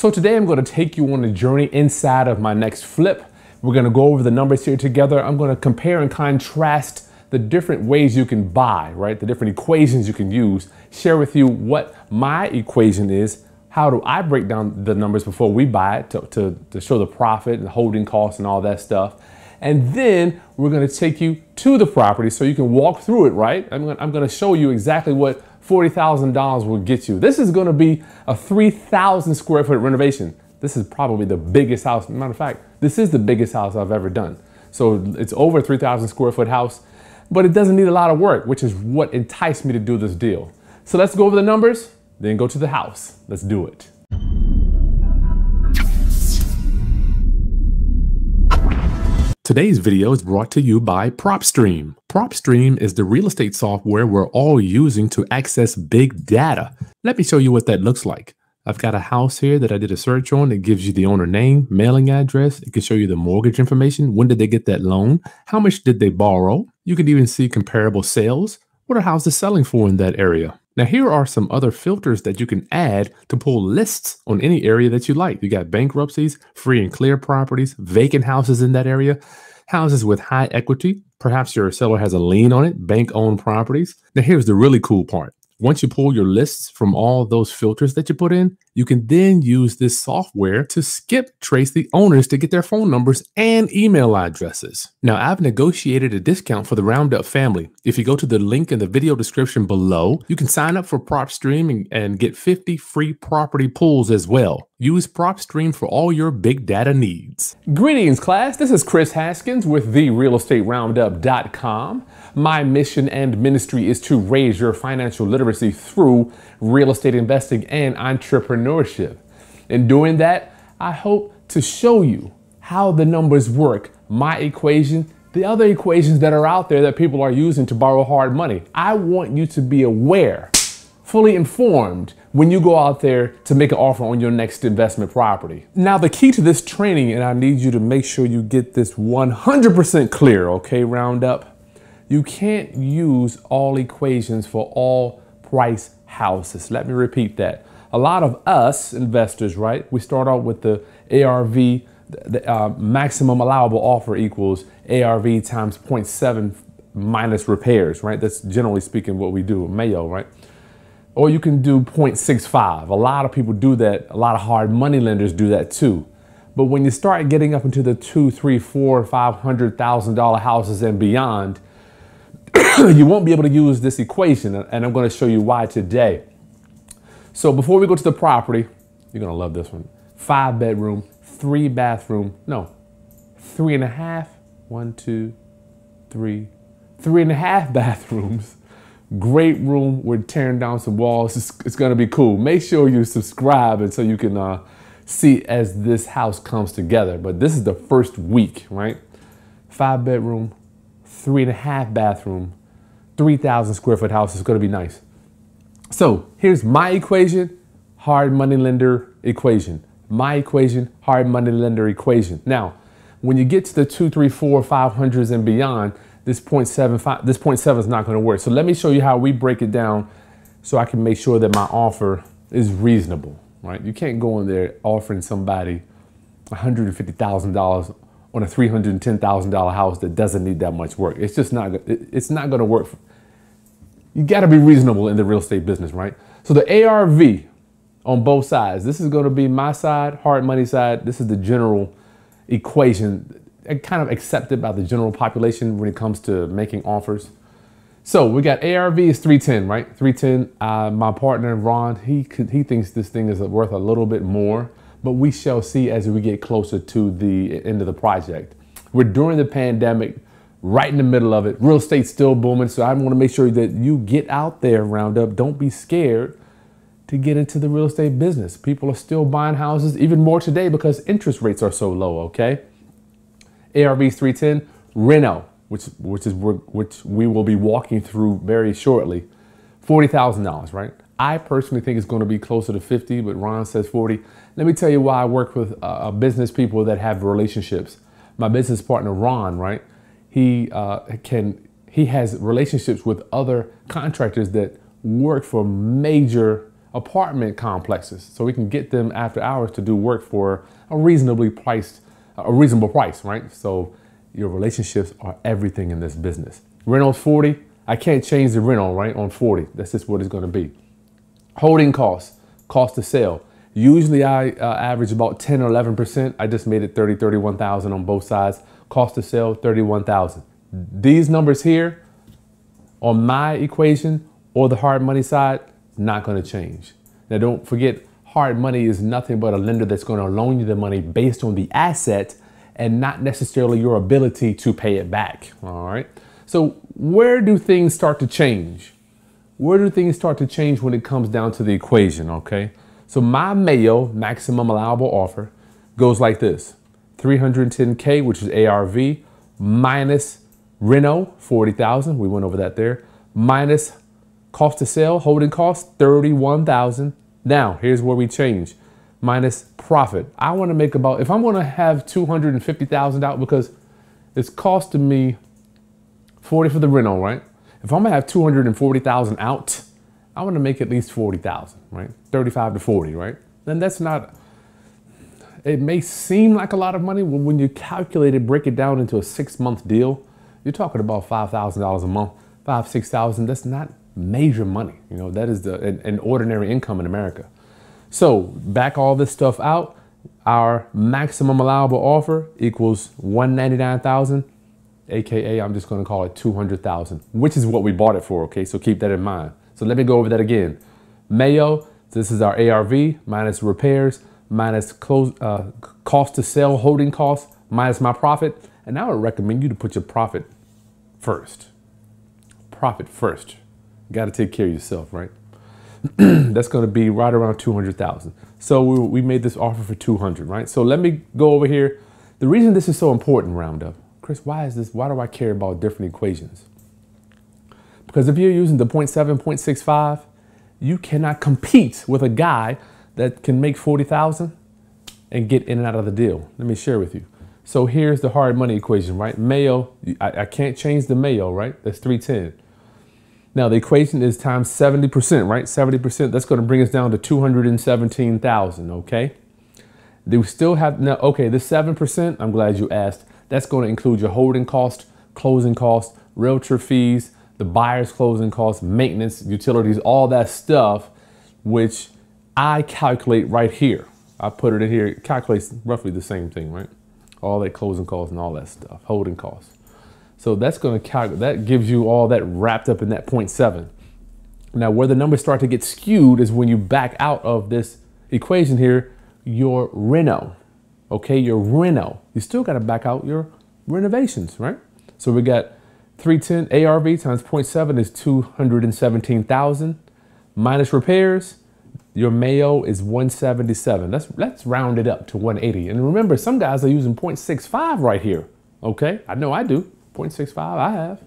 So today I'm going to take you on a journey inside of my next flip. We're going to go over the numbers here together. I'm going to compare and contrast the different ways you can buy, right? The different equations you can use, share with you what my equation is. How do I break down the numbers before we buy it to show the profit and holding costs and all that stuff. And then we're gonna take you to the property so you can walk through it, right? I'm gonna show you exactly what $40,000 will get you. This is gonna be a 3,000 square foot renovation. This is probably the biggest house. Matter of fact, this is the biggest house I've ever done. So it's over 3,000 square foot house, but it doesn't need a lot of work, which is what enticed me to do this deal. So let's go over the numbers, then go to the house. Let's do it. Today's video is brought to you by PropStream. PropStream is the real estate software we're all using to access big data. Let me show you what that looks like. I've got a house here that I did a search on. It gives you the owner name, mailing address. It can show you the mortgage information. When did they get that loan? How much did they borrow? You can even see comparable sales. What are houses selling for in that area? Now, here are some other filters that you can add to pull lists on any area that you like. You got bankruptcies, free and clear properties, vacant houses in that area, houses with high equity. Perhaps your seller has a lien on it, bank-owned properties. Now, here's the really cool part. Once you pull your lists from all those filters that you put in, you can then use this software to skip trace the owners to get their phone numbers and email addresses. Now, I've negotiated a discount for the Roundup family. If you go to the link in the video description below, you can sign up for PropStream and get 50 free property pulls as well. Use PropStream for all your big data needs. Greetings, class. This is Kris Haskins with realestateroundup.com. My mission and ministry is to raise your financial literacy through real estate investing and entrepreneurship. In doing that, I hope to show you how the numbers work, my equation, the other equations that are out there that people are using to borrow hard money. I want you to be aware, fully informed, when you go out there to make an offer on your next investment property. Now, the key to this training, and I need you to make sure you get this 100% clear, okay, Roundup? You can't use all equations for all price houses. Let me repeat that. A lot of us investors, right, we start out with the ARV, the maximum allowable offer equals ARV times 0.7 minus repairs, right? That's generally speaking what we do with MAO, right? Or you can do 0.65. A lot of people do that. A lot of hard money lenders do that too. But when you start getting up into the $200,000, $300,000, $400,000, $500,000 houses and beyond, you won't be able to use this equation. And I'm going to show you why today. So before we go to the property, you're going to love this one. 5 bedroom, 3 bathroom. No, 3.5. 1, 2, 3. 3.5 bathrooms. Great room. We're tearing down some walls. It's going to be cool. Make sure you subscribe and so you can see as this house comes together. But this is the first week, right? 5 bedroom, 3.5 bathroom, 3,000 square foot house. It's going to be nice. So here's my equation, hard money lender equation. My equation, hard money lender equation. Now, when you get to the 2, 3, 4, 500s and beyond, this 0.7 is not going to work. So let me show you how we break it down so I can make sure that my offer is reasonable, right? You can't go in there offering somebody $150,000 on a $310,000 house that doesn't need that much work. It's just not, it's not going to work. You got to be reasonable in the real estate business, right? So the ARV on both sides, this is going to be my side, hard money side. This is the general equation, kind of accepted by the general population when it comes to making offers. So we got ARV is 310, right? 310. My partner Ron, he thinks this thing is worth a little bit more, but we shall see as we get closer to the end of the project. We're during the pandemic, right in the middle of it. Real estate's still booming, so I want to make sure that you get out there, Roundup. Don't be scared to get into the real estate business. People are still buying houses, even more today because interest rates are so low. Okay. ARV's 310, Reno, which we will be walking through very shortly, $40,000, right? I personally think it's going to be closer to 50, but Ron says 40. Let me tell you why I work with business people that have relationships. My business partner Ron, right? He has relationships with other contractors that work for major apartment complexes, so we can get them after hours to do work for a reasonable price, right? So your relationships are everything in this business. Rent on 40, I can't change the rent on, right? On 40, that's just what it's gonna be. Holding costs, cost to sale. Usually I average about 10 or 11%. I just made it 30, 31,000 on both sides. Cost to sale, 31,000. These numbers here on my equation or the hard money side, not gonna change. Now don't forget, hard money is nothing but a lender that's gonna loan you the money based on the asset and not necessarily your ability to pay it back, all right? So where do things start to change? Where do things start to change when it comes down to the equation, okay? So my MAO, maximum allowable offer, goes like this: 310K, which is ARV, minus reno 40,000. We went over that there. Minus cost to sale, holding cost 31,000. Now here's where we change. Minus profit. I want to make about, if I'm going to have 250,000 out, because it's costing me 40 for the reno, right? If I'm gonna have 240,000 out, I want to make at least 40,000, right? 35 to 40, right? Then that's not, it may seem like a lot of money, but when you calculate it, break it down into a 6-month deal, you're talking about $5,000 a month, $5,000, $6,000. That's not major money. You know, that is an ordinary income in America. So back all this stuff out, our maximum allowable offer equals 199,000, AKA I'm just gonna call it 200,000, which is what we bought it for, okay? So keep that in mind. So let me go over that again. MAO, this is our ARV, minus repairs, minus cost to sell, holding costs, minus my profit. And I would recommend you to put your profit first. Profit first. You gotta take care of yourself, right? That's gonna be right around 200,000. So we made this offer for 200, right? So let me go over here. The reason this is so important, Roundup, Kris, why do I care about different equations? Because if you're using the 0.7, 0.65, you cannot compete with a guy that can make 40,000 and get in and out of the deal. Let me share with you. So here's the hard money equation, right? MAO, I can't change the MAO, right? That's 310. Now the equation is times 70%, right? 70%, that's gonna bring us down to 217,000, okay? Do we still have, now, okay, the 7%, I'm glad you asked. That's gonna include your holding cost, closing cost, realtor fees, the buyer's closing costs, maintenance, utilities, all that stuff, which I calculate right here. I put it in here, it calculates roughly the same thing, right? All that closing costs and all that stuff, holding costs. So that's gonna calculate, that gives you all that wrapped up in that 0.7. Now where the numbers start to get skewed is when you back out of this equation here, your reno, okay? Your reno, you still gotta back out your renovations, right? So we got 310 ARV times 0.7 is 217,000. Minus repairs, your MAO is 177. Let's round it up to 180. And remember, some guys are using 0.65 right here. Okay, I know I do, 0.65 I have.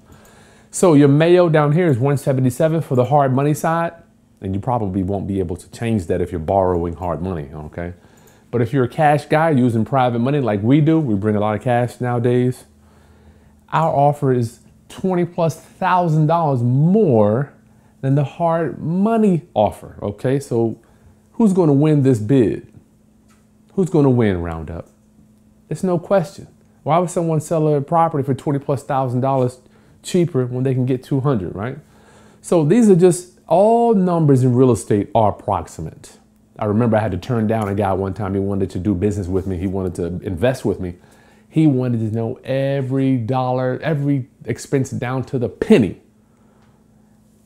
So your MAO down here is 177 for the hard money side. And you probably won't be able to change that if you're borrowing hard money, okay? But if you're a cash guy using private money like we do, we bring a lot of cash nowadays, our offer is $20,000+ more than the hard money offer, okay? So who's gonna win this bid? Who's gonna win, Roundup? It's no question. Why would someone sell a property for $20,000+ cheaper when they can get 200, right? So these are just, all numbers in real estate are approximate. I remember I had to turn down a guy one time. He wanted to do business with me. He wanted to invest with me. He wanted to know every dollar, every expense down to the penny.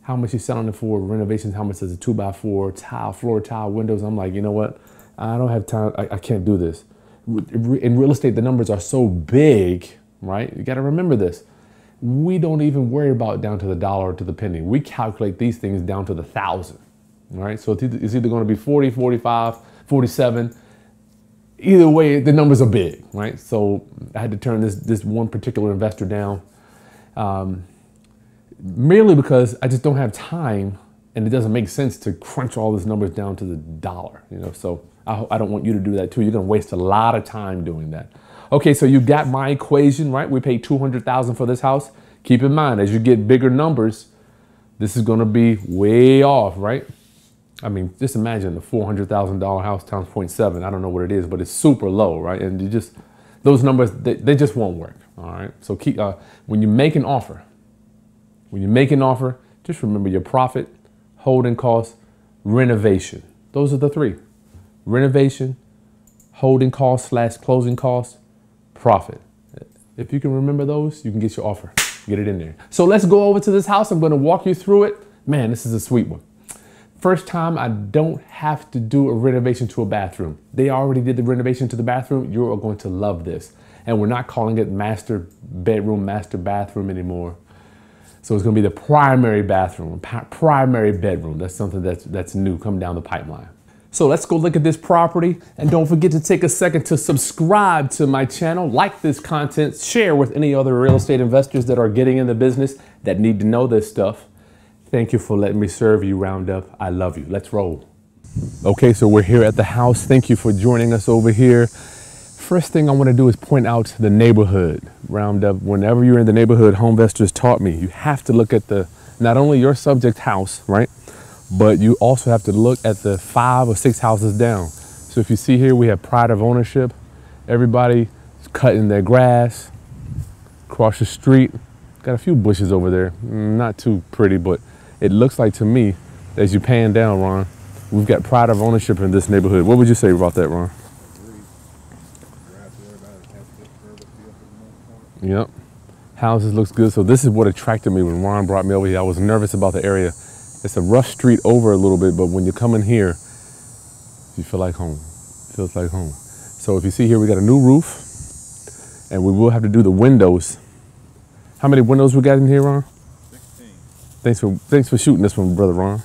How much you're selling it for, renovations, how much is a 2x4, tile, floor tile, windows. I'm like, you know what? I don't have time, I can't do this. In real estate, the numbers are so big, right? You gotta remember this. We don't even worry about down to the dollar or to the penny. We calculate these things down to the thousand, right? So it's either gonna be 40, 45, 47, either way, the numbers are big, right? So I had to turn this one particular investor down merely because I just don't have time and it doesn't make sense to crunch all these numbers down to the dollar, you know? So I don't want you to do that too. You're gonna waste a lot of time doing that. Okay, so you got my equation, right? We paid $200,000 for this house. Keep in mind, as you get bigger numbers, this is gonna be way off, right? I mean, just imagine the $400,000 house times 0.7. I don't know what it is, but it's super low, right? And you just, those numbers, they just won't work, all right? So keep, when you make an offer, just remember your profit, holding costs, renovation. Those are the three. Renovation, holding costs / closing costs, profit. If you can remember those, you can get your offer, get it in there. So let's go over to this house. I'm gonna walk you through it. Man, this is a sweet one. First time, I don't have to do a renovation to a bathroom. They already did the renovation to the bathroom. You are going to love this. And we're not calling it master bedroom, master bathroom anymore. So it's gonna be the primary bathroom, primary bedroom. That's something that's new, come down the pipeline. So let's go look at this property, and don't forget to take a second to subscribe to my channel, like this content, share with any other real estate investors that are getting in the business that need to know this stuff. Thank you for letting me serve you, Roundup. I love you. Let's roll. Okay, so we're here at the house. Thank you for joining us over here. First thing I want to do is point out the neighborhood. Roundup, whenever you're in the neighborhood, Homevestors taught me, you have to look at the, not only your subject house, right? But you also have to look at the 5 or 6 houses down. So if you see here, we have pride of ownership. Everybody's cutting their grass. Across the street, got a few bushes over there. Not too pretty, but it looks like to me, as you pan down, Ron, we've got pride of ownership in this neighborhood. What would you say about that, Ron? Yep. Houses looks good. So this is what attracted me when Ron brought me over here. I was nervous about the area. It's a rough street over a little bit, but when you come in here, you feel like home. It feels like home. So if you see here, we got a new roof, and we will have to do the windows. How many windows we got in here, Ron? 16. Thanks for shooting this one, brother Ron.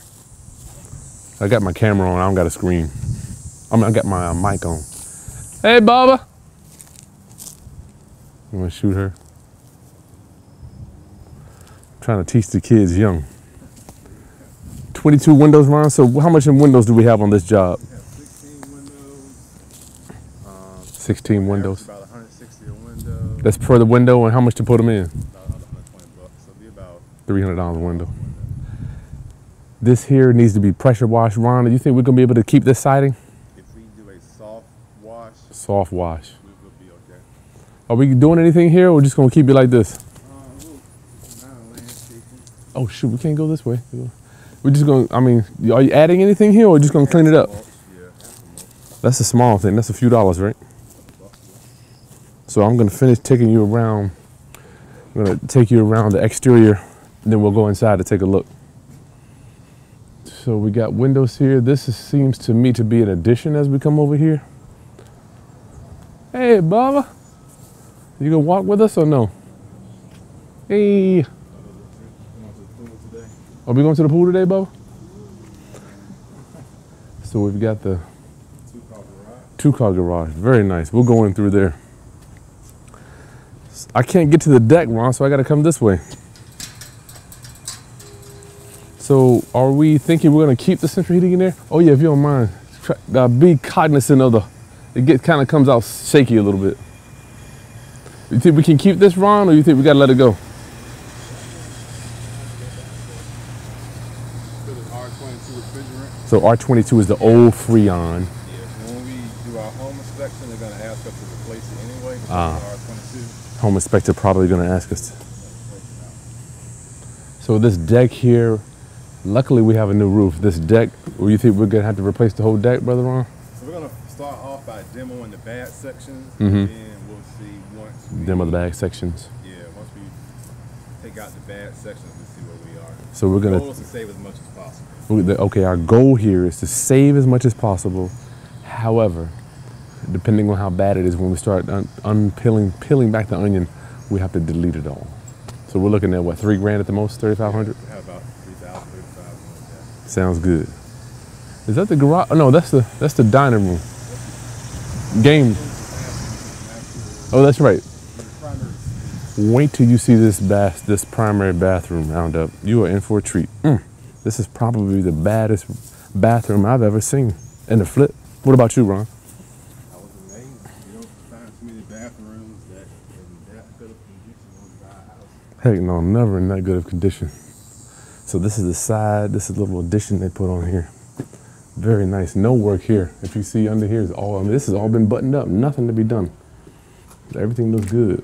I got my camera on. I don't got a screen. I mean, I got my mic on. Hey, Bubba. You want to shoot her? I'm trying to teach the kids young. 22 windows, Ron. So how much in windows do we have on this job? We have 16 windows. 16 windows. About 160 a window. That's per the window, and how much to put them in? About 120 bucks. So it'd be about $300 a window. This here needs to be pressure washed, Ron. Do you think we're gonna be able to keep this siding? If we do a soft wash. Soft wash. We will be okay. Are we doing anything here, or we're just gonna keep it like this? Oh shoot, we can't go this way. We're just gonna, I mean, are you adding anything here or just gonna clean it up? Yeah. That's a small thing, that's a few dollars, right? So I'm gonna finish taking you around. I'm gonna take you around the exterior, and then we'll go inside to take a look. So we got windows here. This is, seems to me to be an addition as we come over here. Hey, Bubba, you gonna walk with us or no? Hey. Are we going to the pool today, Bubba? So we've got the two-car garage. Very nice. We'll go in through there. I can't get to the deck, Ron, so I got to come this way. So are we thinking we're going to keep the central heating in there? Oh, yeah, if you don't mind. Be cognizant of the... It kind of comes out shaky a little bit. You think we can keep this, Ron, or you think we got to let it go? So R-22 is the old Freon. Yeah, when we do our home inspection, they're going to ask us to replace it anyway. R-22. Home inspector probably going to ask us to. So this deck here, luckily we have a new roof. This deck, well, you think we're going to have to replace the whole deck, Brother Ron? So we're going to start off by demoing the bad sections, and then we'll see once we... Demo the bad sections. Yeah, once we take out the bad sections, we'll see where we are. So we're going to save as much as possible. Okay, our goal here is to save as much as possible. However, depending on how bad it is, when we start peeling back the onion, we have to delete it all. So we're looking at what, $3,000 at the most, $3,500? Yeah, about $3,000, $3,500. Sounds good. Is that the garage? Oh, no, that's the dining room. Game. Oh, that's right. Wait till you see this primary bathroom, Roundup. You are in for a treat. This is probably the baddest bathroom I've ever seen in the flip. What about you, Ron? I was amazed. You don't find too many bathrooms that are in that good of condition on the house. Heck no, never in that good of condition. So this is the side, this is a little addition they put on here. Very nice. No work here. If you see under here, this has all been buttoned up. Nothing to be done. Everything looks good.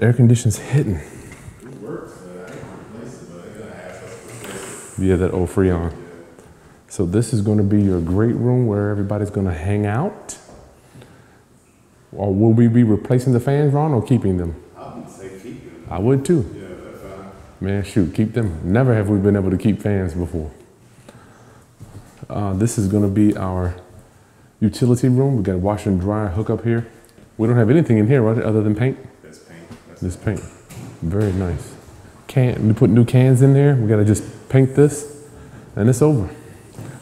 Air condition's hitting. It works. I can replace it, but I gotta ask us to replace it. Yeah, that old Freon. Yeah. So this is going to be your great room where everybody's going to hang out. Or will we be replacing the fans, Ron, or keeping them? I would say keep them. I would too. Yeah, that's fine. Man, shoot, keep them. Never have we been able to keep fans before. This is going to be our utility room. We got a washer and dryer hookup here. We don't have anything in here, right, other than paint. That's paint. This paint. Very nice. Can we put new cans in there? We got to just paint this, and it's over.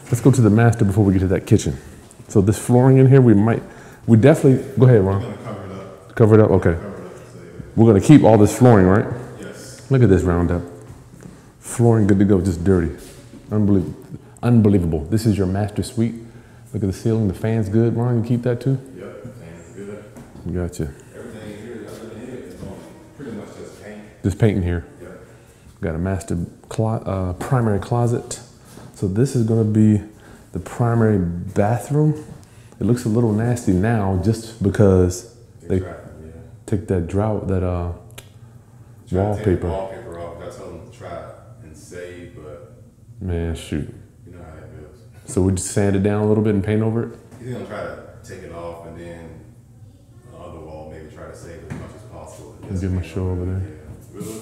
Let's go to the master before we get to that kitchen. So this flooring in here, we definitely go ahead, Ron. We're gonna cover it up. Cover it up. Okay. Cover it up, so yeah. We're gonna keep all this flooring, right? Yes. Look at this roundup. Flooring good to go, just dirty. Unbelievable. Unbelievable. This is your master suite. Look at the ceiling. The fan's good. Ron, you keep that too? Yep, the fan's good. Gotcha. Everything in here other than here is pretty much just paint. Just painting here. Yep. Got a master primary closet. So this is going to be the primary bathroom. It looks a little nasty now just because they took that drought, that wallpaper. Wallpaper off. I told them to try and save, but man, shoot. So we just sand it down a little bit and paint over it? He's gonna try to take it off and then the other wall maybe try to save as much as possible. And give him a show over there. Yeah. We'll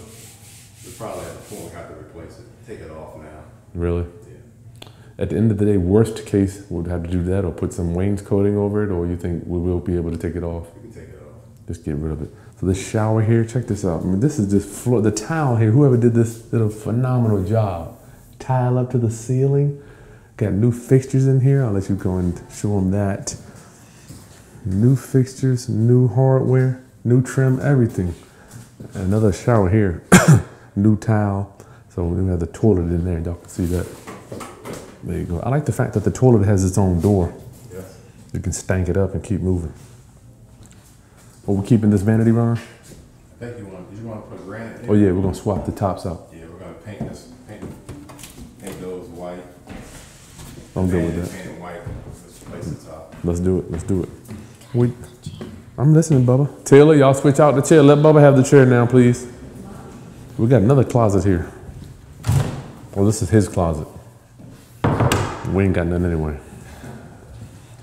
probably at the point have to replace it. Take it off now. Really? Yeah. At the end of the day, worst case, we'll have to do that or put some wainscoting over it, or you think we will be able to take it off? We can take it off. Just get rid of it. So this shower here, check this out. I mean, this is just floor. The tile here, whoever did this did a phenomenal job. Tile up to the ceiling. Got new fixtures in here. I'll let you go and show them that. New fixtures, new hardware, new trim, everything. Another shower here. New tile. So we have the toilet in there. Y'all can see that. There you go. I like the fact that the toilet has its own door. Yes. You can stank it up and keep moving. Are we keeping this vanity runner? I think you want to put granite in. Oh yeah, we're going to swap the tops out. Yeah, we're going to paint this. Paint those white. I'm good with that. White. Let's do it. Let's do it. I'm listening, Bubba. Taylor, y'all switch out the chair. Let Bubba have the chair now, please. We got another closet here. Well, this is his closet. We ain't got none anyway.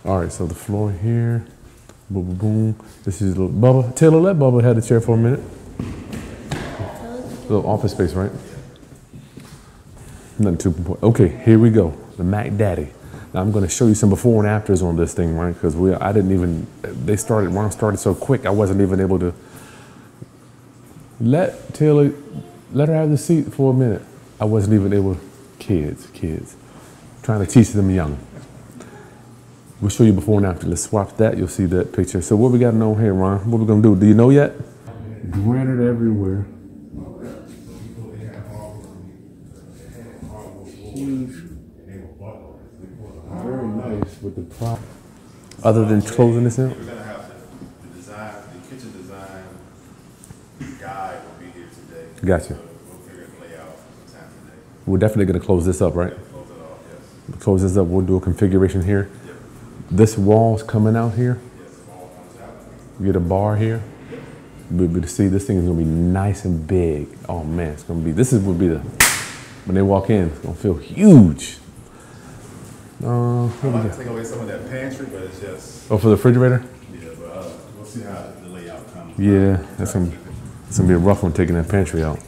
All right, so the floor here. Boom, boom, boom. This is little Bubba. Taylor, let Bubba have the chair for a minute. A little office space, right? Nothing too important. Okay, here we go. The Mac Daddy. Now I'm going to show you some before and afters on this thing, right? Because Ron started so quick, I wasn't even able to. Let Taylor, let her have the seat for a minute. I wasn't even able, kids. Trying to teach them young. We'll show you before and after. Let's swap that, you'll see that picture. So what we got on here, Ron? What we going to do? Do you know yet? Granite everywhere. Huge. Very nice with the prop. Other than closing this out? We're going to have the kitchen design guide will be here today. Gotcha. So we'll figure the layout sometime today. We're definitely going to close this up, right? Close it off, yes. Close this up, we'll do a configuration here. Yep. This wall's coming out here. Yes, the wall comes out. We get a bar here. Yep. But see, this thing is going to be nice and big. Oh man, it's going to be, this is, will be the, when they walk in, it's going to feel huge. I'm about to take away some of that pantry, but it's just... Oh, for the refrigerator? Yeah, but we'll see how the layout comes. Yeah, that's going to be a rough one taking that pantry out.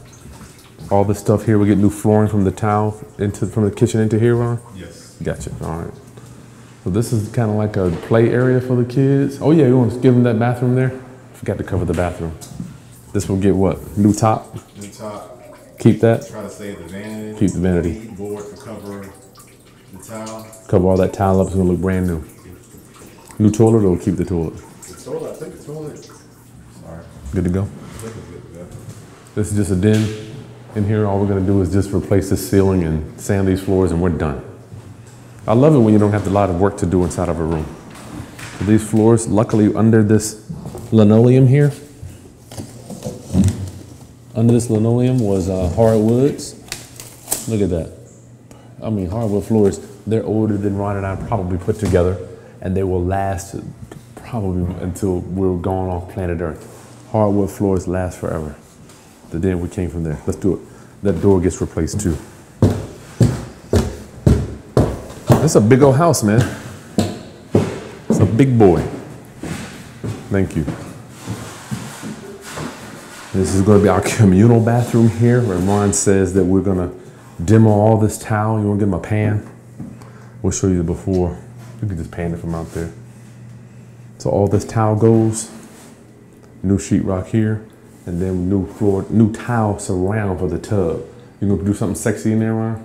All this stuff here, we get new flooring from the tile, from the kitchen into here, Ron? Yes. Gotcha, all right. So this is kind of like a play area for the kids. Oh yeah, you want to give them that bathroom there? Forgot to cover the bathroom. This will get what? New top? New top. Keep that? Try to save the vanity. Keep the vanity. Board for cover. Tile. Cover all that tile up, it's gonna look brand new. New toilet, or keep the toilet? The toilet, I think the toilet. Sorry. Good to go? I think it's good to go. This is just a den in here. All we're gonna do is just replace this ceiling and sand these floors, and we're done. I love it when you don't have a lot of work to do inside of a room. So these floors, luckily under this linoleum here, under this linoleum was hardwoods. Look at that. I mean, hardwood floors, they're older than Ron and I probably put together, and they will last probably until we're gone off planet Earth. Hardwood floors last forever. The day we came from there. Let's do it. That door gets replaced too. That's a big old house, man. It's a big boy. Thank you. This is going to be our communal bathroom here, where Ron says that we're going to demo all this towel. You want to give him a pan? We'll show you the before. You can just pan it from out there. So all this towel goes, new sheetrock here, and then new floor, new tile surround for the tub. You going to do something sexy in there, Ron?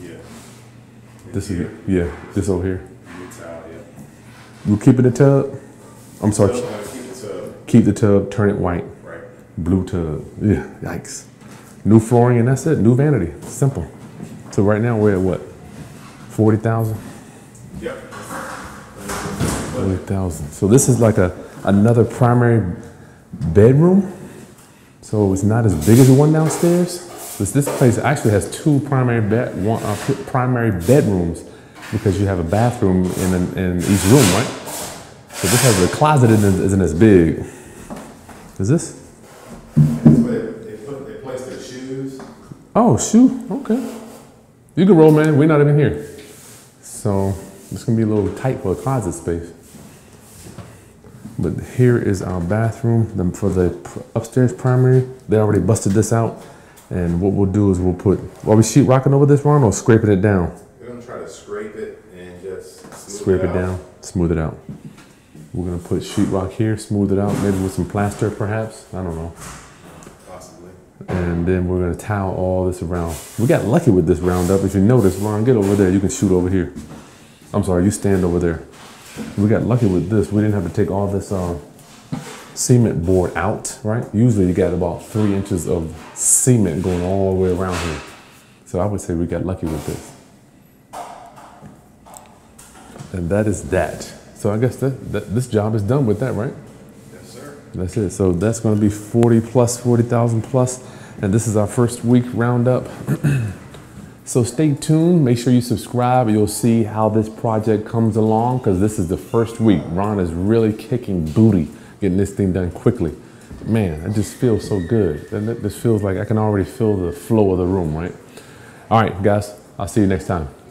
Yeah. This is, yeah, this over here. New tile, yeah. You keep it in the tub? I'm sorry. Keep the tub, turn it white. Right. Blue tub. Yeah, yikes. New flooring, and that's it. New vanity. Simple. So right now we're at what? 40,000? Yep. 40,000. So this is like another primary bedroom. So it's not as big as the one downstairs. This place actually has two primary bedrooms, because you have a bathroom in each room, right? So this has a closet in it, isn't as big. Is this? That's where they place their shoes. Oh, shoe, okay. You can roll, man, we're not even here. So it's gonna be a little tight for a closet space. But here is our bathroom for the upstairs primary. They already busted this out. And what we'll do is we'll put, are we sheetrocking over this, Ron, or scraping it down? We're gonna try to scrape it and just scrape it down, smooth it out. We're gonna put sheetrock here, smooth it out, maybe with some plaster perhaps, I don't know. Possibly. And then we're gonna towel all this around. We got lucky with this roundup. If you notice, Ron, get over there, you can shoot over here. I'm sorry, you stand over there. We got lucky with this. We didn't have to take all this cement board out, right? Usually you got about 3 inches of cement going all the way around here. So I would say we got lucky with this. And that is that. So I guess this job is done with that, right? Yes, sir. That's it. So that's going to be 40,000 plus. And this is our first week roundup. So stay tuned. Make sure you subscribe. You'll see how this project comes along, because this is the first week. Ron is really kicking booty, getting this thing done quickly. Man, it just feels so good. And this feels like I can already feel the flow of the room, right? All right, guys, I'll see you next time.